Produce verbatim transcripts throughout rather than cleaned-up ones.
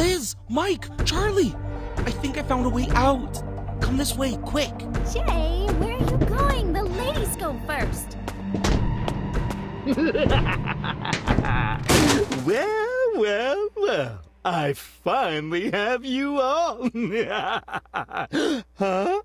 Liz, Mike, Charlie! I think I found a way out. Come this way, quick. Jay, where are you going? The ladies go first. Well, well, well. I finally have you all. Huh?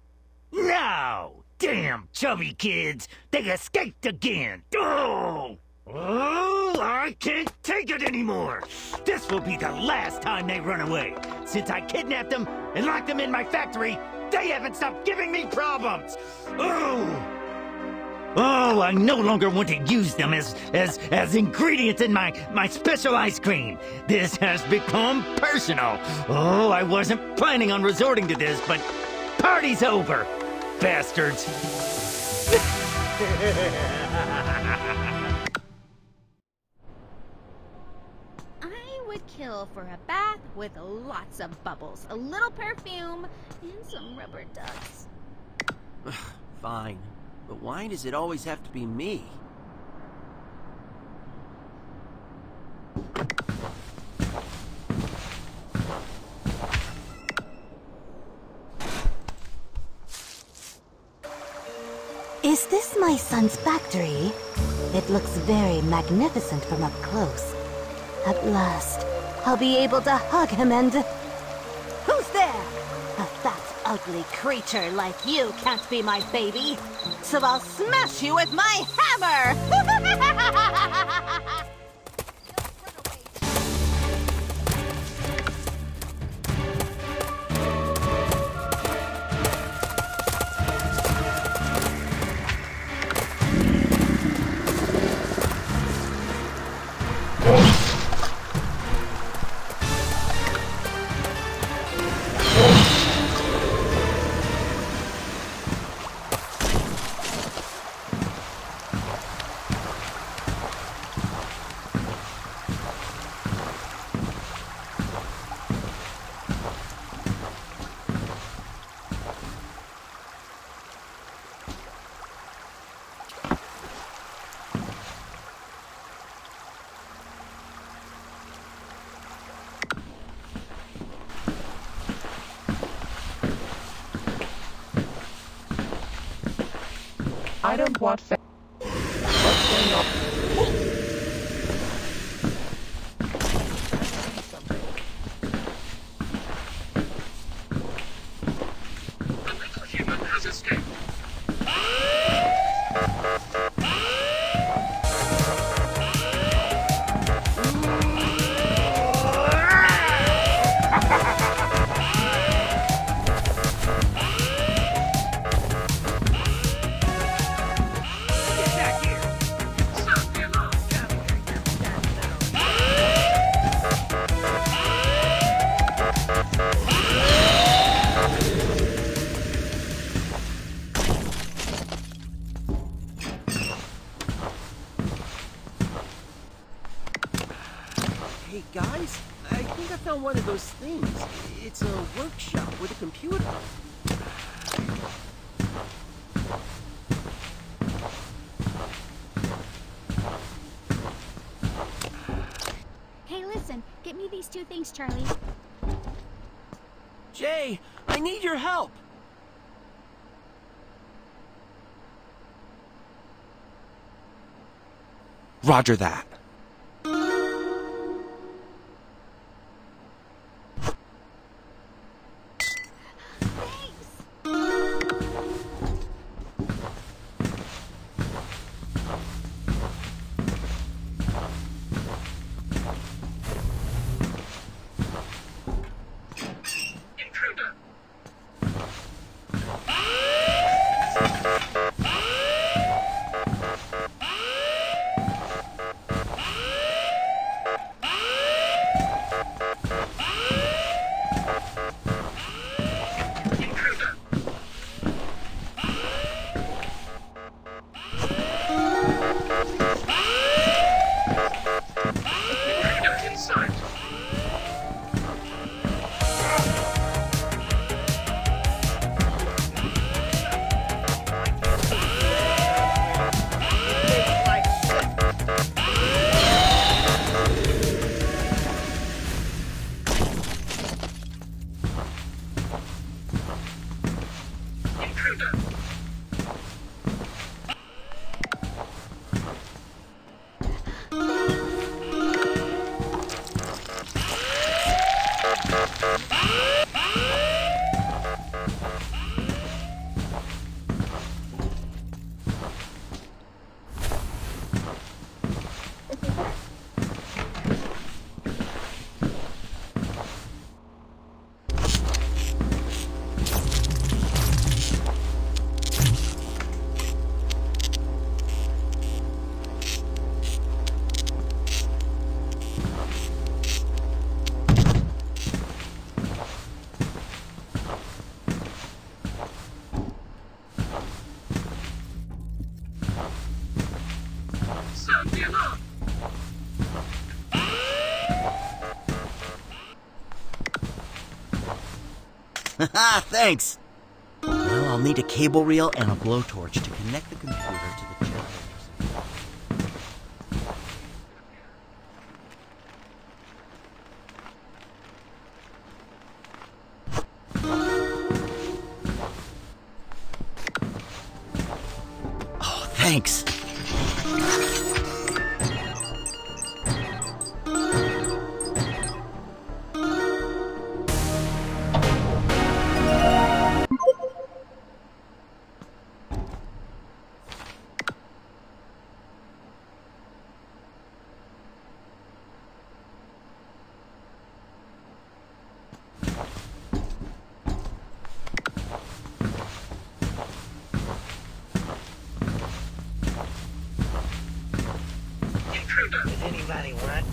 No! Damn chubby kids! They escaped again! Oh! Oh, I can't take it anymore! This will be the last time they run away. Since I kidnapped them and locked them in my factory, they haven't stopped giving me problems! Oh! Oh, I no longer want to use them as as as ingredients in my my special ice cream. This has become personal. Oh, I wasn't planning on resorting to this, but party's over, bastards. I would kill for a bath with lots of bubbles, a little perfume, and some rubber ducks. Fine. But why does it always have to be me? Is this my son's factory? It looks very magnificent from up close. At last, I'll be able to hug him and... Who's there? A fat, ugly creature like you can't be my baby. So I'll smash you with my hammer! I don't want fa- What's going on? The little human has escaped. Hey guys, I think I found one of those things. It's a workshop with a computer. Hey, listen, get me these two things, Charlie. Jay, I need your help. Roger that. Haha, thanks! Well, I'll need a cable reel and a blowtorch to connect the computer to the chip. Oh, thanks! Does anybody want?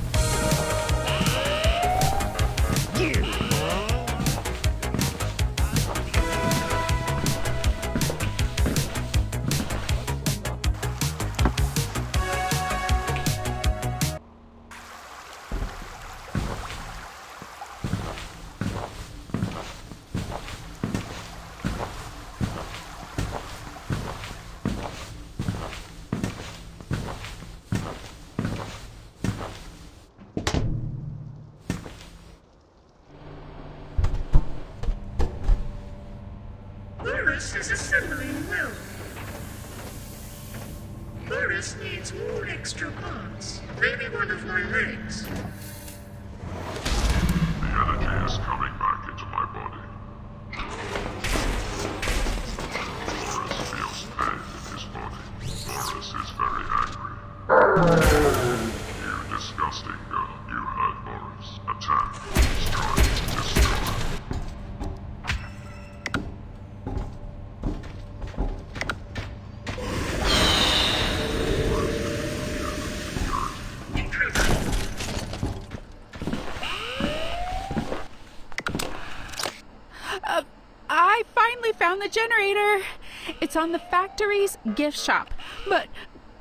Boris is assembling well. Boris needs more extra parts. Maybe one of my legs. The energy is coming back into my body. Boris feels pain in his body. Boris is very angry. You disgusting girl. You hurt Boris. Attack. Strike. Destroy. The generator. It's on the factory's gift shop, but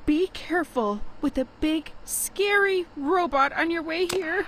be careful with a big scary robot on your way here.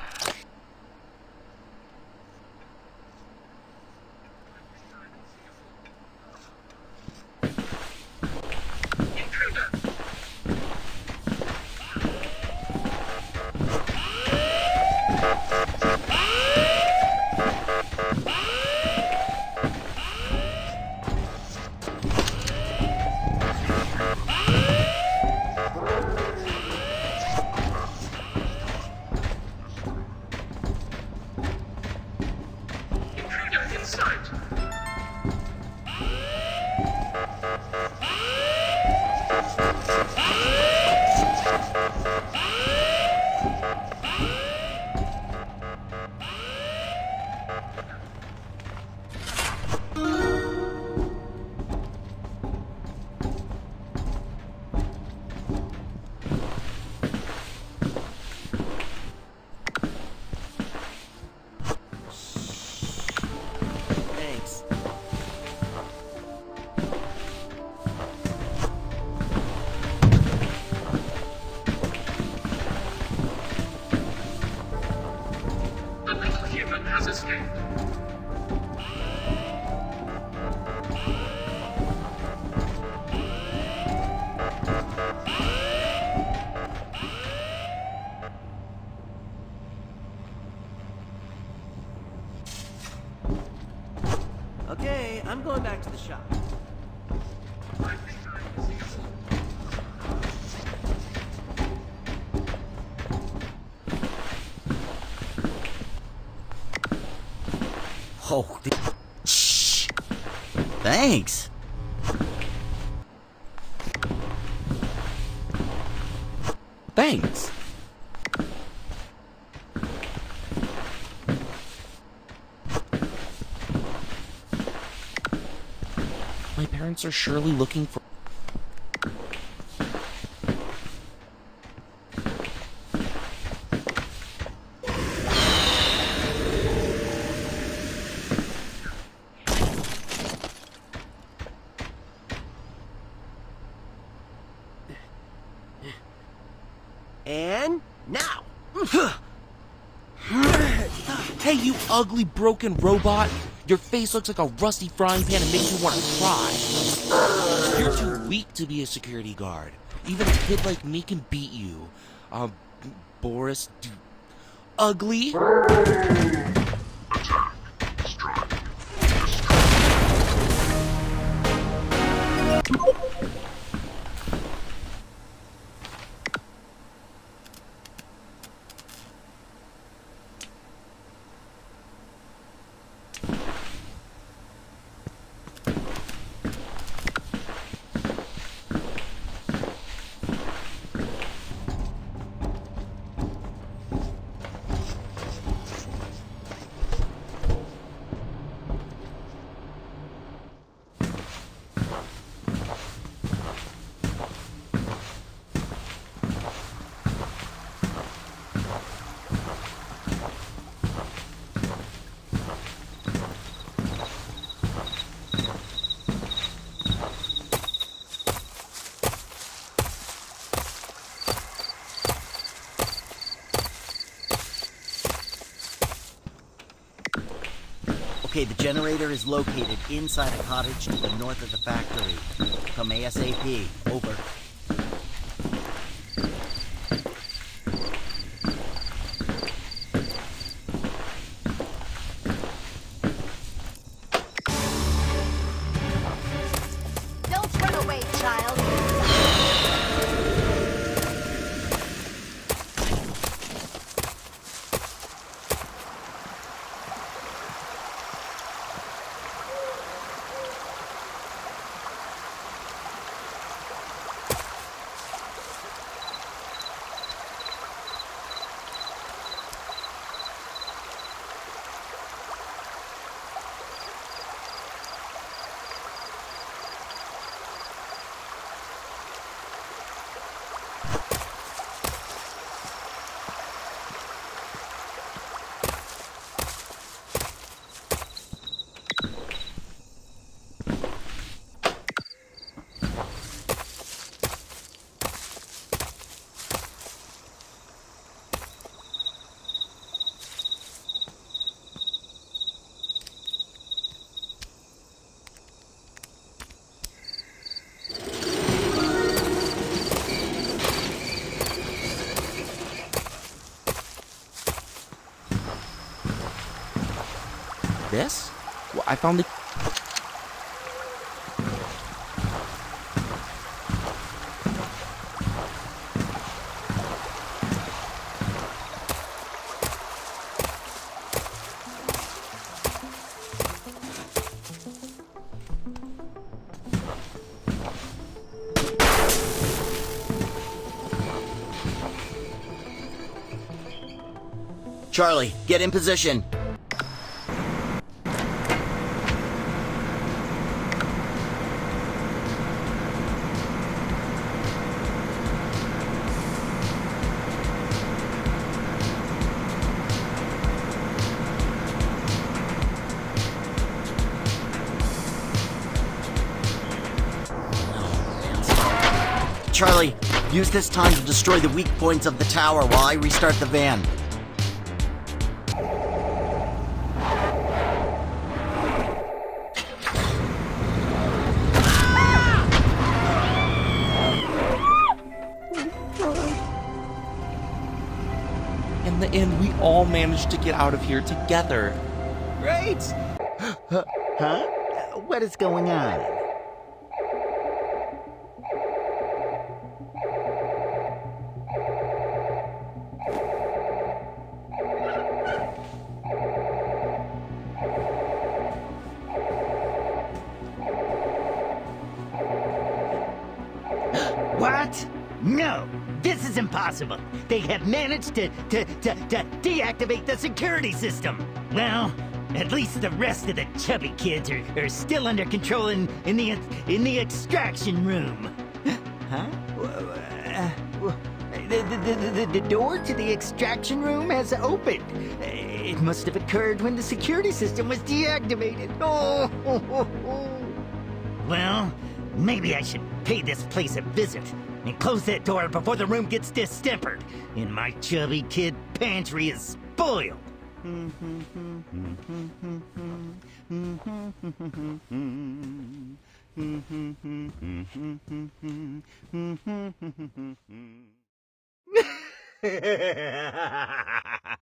Okay, I'm going back to the shop. Oh, shh. Thanks. Thanks. My parents are surely looking for... And now! Hey, you ugly, broken robot! Your face looks like a rusty frying pan and makes you want to cry. You're too weak to be a security guard. Even a kid like me can beat you. Um, Boris, d ugly? Attack. Strike. Destroy. Okay, the generator is located inside a cottage to the north of the factory. Come ASAP. Over. This? Well, I found the... Charlie, get in position. Charlie, use this time to destroy the weak points of the tower while I restart the van. In the end, we all managed to get out of here together. Great! Huh? What is going on? What? No, this is impossible. They have managed to, to, to, to deactivate the security system. Well, at least the rest of the chubby kids are, are still under control in, in, the, in the extraction room. Huh? The, the, the, the door to the extraction room has opened. It must have occurred when the security system was deactivated. Oh, oh, oh, oh. Well, maybe I should pay this place a visit. and close that door before the room gets distempered and my chubby kid pantry is spoiled.